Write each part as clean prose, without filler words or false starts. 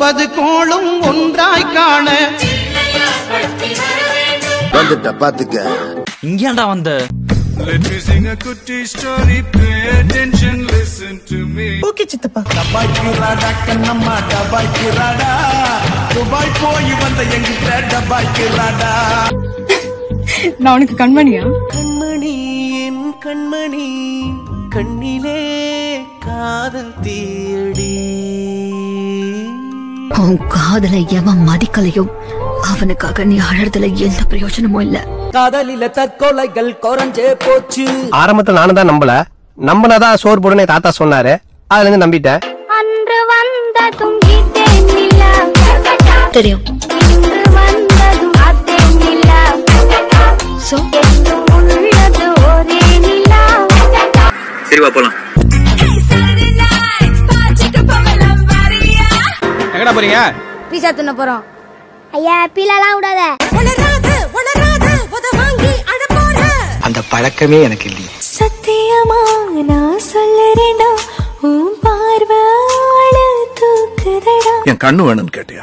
50 கோளும் ஒன்றாய் காண வந்துட்ட பாத்துக்க. இங்கேண்டா வந்த? Let me sing a cutie story, pay attention, listen to me. Okay சித்தப்பா. Dubai kirada kannamma Dubai kirada Dubai போய் வந்த எங்க Dubai kirada. நான் உனக்கு கண்மணியா? கண்மணி என் கண்மணி கண்ணிலே காதல் தேடி. உன் காதலை எவன் மதிக்கலையோ அவனுக்காக நீ அழறதுல எந்த பிரயோஜனமும் இல்ல. காதலில தற்கொலைகள் குறைஞ்சே போச்சு. ஆரம்பத்துல நானும் தான் நம்பல, நம்பனாதான் சோர் போடுனே தாத்தா சொன்னாரு, அதுல இருந்து நம்பிட்டேன். அன்று வந்ததும் தெரியும் சரிவா போலாம். எங்கடா போறீங்க? பீஸா தின்ன போறோம். ஐயா பீலாலாம் விடாத. அந்த பழக்கமே எனக்கு இல்லை. சத்தியமா நான் சொல்றேனா உன் பார்வால தூக்குதடா. என் கண்ணு வேணும்னு கேட்டியா?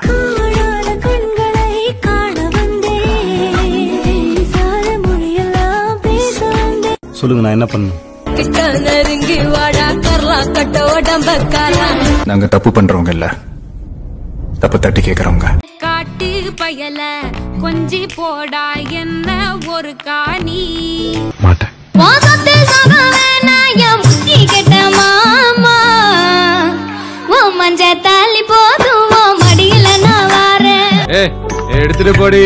சொல்லுங்க நான் என்ன பண்ணு? நாங்க தப்பு பண்றவங்க இல்ல, தப்பு தட்டி கேக்குறவங்க. காட்டு பயல கொஞ்சி போடா என்ன ஒரு காணி மாட்டேன். மஞ்ச தாலி போதும் மடியில நான் வாரேன் எடுத்துட்டு போடி.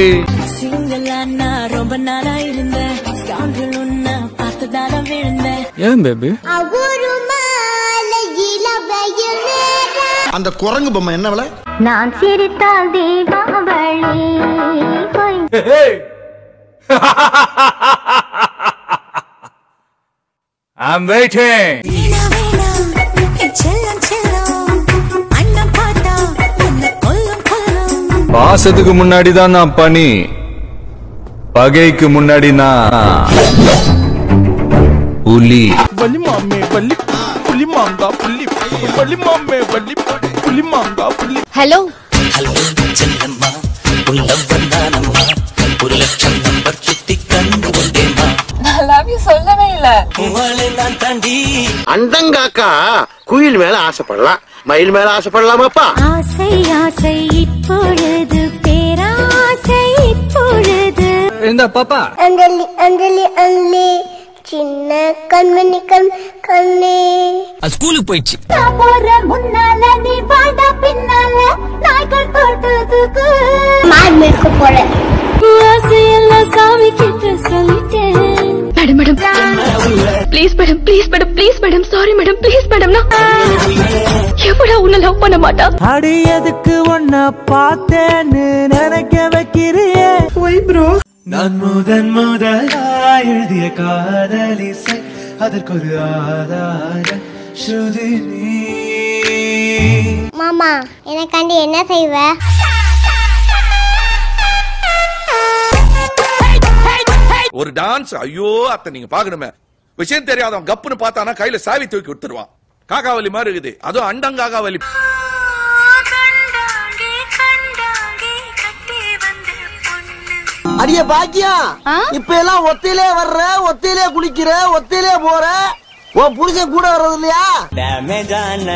சிங்களானா ரொம்ப நாளா இருந்தேன் ஏன் பேபி? அந்த குரங்கு பொம்மை என்ன விலை? நான் சிரித்தால் தீபாவளி. I'm waiting. பாசத்துக்கு முன்னாடி தான் நான் பணி, பகைக்கு முன்னாடி நான் புலி. வலி மாமே வலி புலி மாங்கா புலி வலி மாமே வலி புலி மாங்கா புலி. ஹலோ ஹலோ செல்லம்மா உள்ளவந்தானம்மா ஒரு லட்சம் நம்பர் சுத்தி கண்டு கொண்டேமா. I love you சொல்லவே இல்ல. உங்களை நான் தாண்டி அண்டங்காக்கா குயில் மேல ஆசைப்படலாம், மயில் மேல ஆசைப்படலாமாப்பா. ஆசை ஆசை இப்பொழுது பேராசை இப்பொழுது என்ன பாப்பா? அங்கலி அங்கலி அங்கலி சின்ன கண்மணி கண் கண்ணே ஸ்கூலுக்கு போயிடுச்சு. Please madam please madam please madam sorry madam please மேடம்னா எப்படா உன்னை லவ் பண்ண மாட்டா? அடியதுக்கு உன்னை பார்த்தேன்னு நினைக்க வைக்கிறியே போய் ப்ரோ. நான் முதன் முதலாய் எழுதிய காதலிசை அதற்கொரு ஆதார ஸ்ருதி நீ. மாமா எனக்காண்டி என்ன செய்வ? ஒரு டான்ஸ். ஐயோ அத்த நீங்க பாக்கணுமே, விஷயம் தெரியாதவன் கப்புன்னு பார்த்தானா கையில சாவி தூக்கி விட்டுருவான். காக்காவலி மாதிரி இருக்குது, அதுவும் அண்டங்காக்காவலி. அடியே பாக்கியா, இப்ப எல்லாம் ஒத்தையிலே வர்ற, ஒத்தையிலே குளிக்கிற, ஒத்தையிலே போற, உன் புருஷ கூட வர்றது இல்லையா? டேமேஜான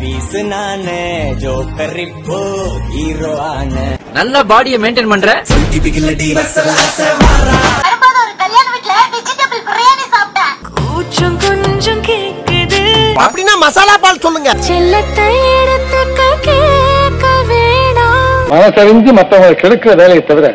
பீஸ் நானே ஜோக்கர் இப்போ ஹீரோ ஆனே. நல்ல பாடியை மெயின்டைன் பண்ற. அறுபது ஒரு கல்யாண வீட்ல வெஜிடபிள் பிரியாணி சாப்பிட்டேன். கூச்சம் கொஞ்சம் கேக்குது. அப்படின்னா மசாலா பால் சொல்லுங்க. செல்லத்தை எடுத்துக்க கேட்க வேணாம். மனசறிஞ்சு மத்தவங்க கெடுக்கிற வேலையை தவிர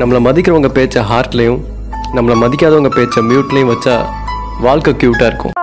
நம்மள மதிக்கிறவங்க பேச்ச ஹார்ட்லயும் நம்மள மதிக்காதவங்க பேச்ச மியூட்லயும் வச்சா வாழ்க்கை கியூட்டா இருக்கும்.